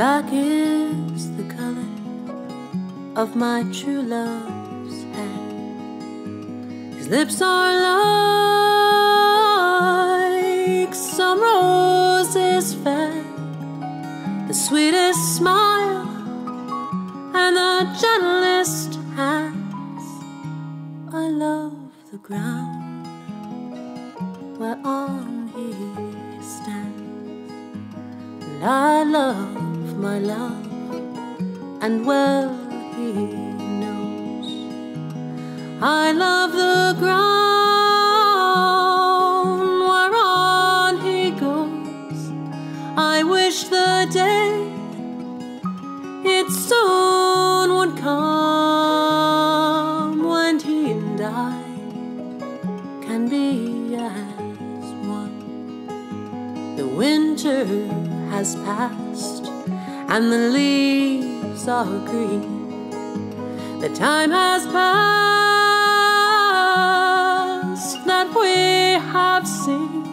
Black is the color of my true love's hand. His lips are like some roses fair, the sweetest smile and the gentlest hands. I love the ground whereon he stands, and I love my love, and well he knows. I love the ground whereon he goes. I wish the day it soon would come when he and I can be as one. The winter has passed and the leaves are green. The time has passed that we have seen.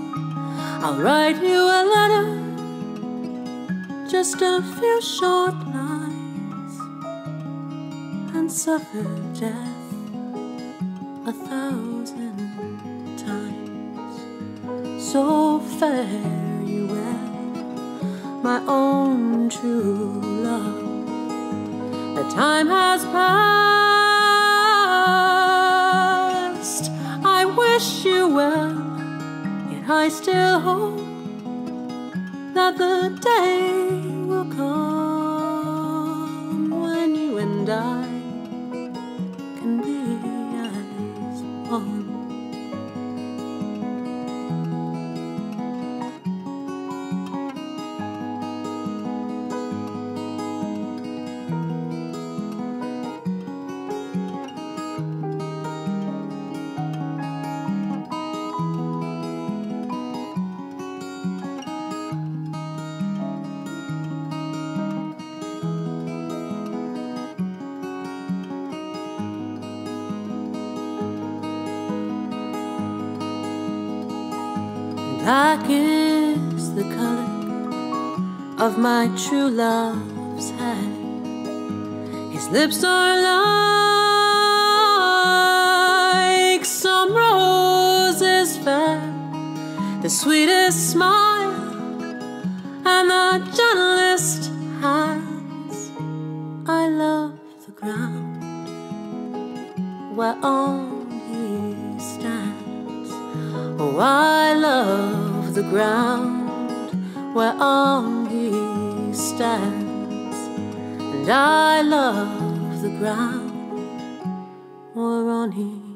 I'll write you a letter, just a few short lines, and suffer death 1,000 times. So fare you well, my own true love. The time has passed. I wish you well, yet I still hope that the day will come when you and I can be as one. Black is the color of my true love's hand. His lips are like some roses fair, the sweetest smile and the gentlest hands. I love the ground whereon he stands. Oh, I love the ground whereon he stands, and I love the ground whereon he stands.